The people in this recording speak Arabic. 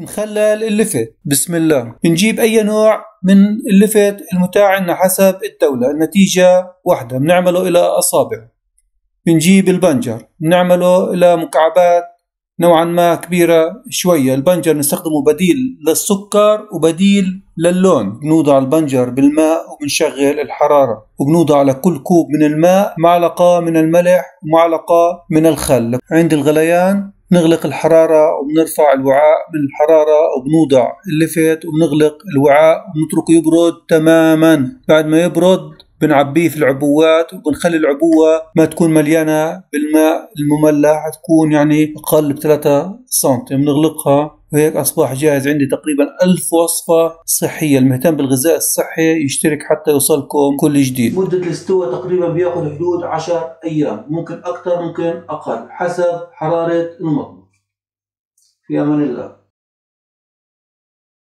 نخلل اللفت. بسم الله نجيب أي نوع من اللفت المتاع لنا حسب الدولة، النتيجة واحدة، بنعمله إلى أصابع. بنجيب البنجر بنعمله إلى مكعبات نوعا ما كبيرة شوية. البنجر نستخدمه بديل للسكر وبديل للون. بنوضع البنجر بالماء وبنشغل الحرارة، وبنوضع لكل كوب من الماء معلقة من الملح ومعلقة من الخل. عند الغليان نغلق الحرارة وبنرفع الوعاء من الحرارة وبنوضع اللفت وبنغلق الوعاء وبنتركه يبرد تماما. بعد ما يبرد بنعبيه في العبوات وبنخلي العبوة ما تكون مليانة بالماء المملح، تكون يعني أقل ب3 سنتي. بنغلقها وهيك أصبح جاهز عندي تقريبا 1000 وصفة صحية. المهتم بالغذاء الصحي يشترك حتى يوصلكم كل جديد. مدة الاستواء تقريبا بياخذ حدود 10 أيام، ممكن أكثر ممكن أقل حسب حرارة المطبخ. في أمان الله.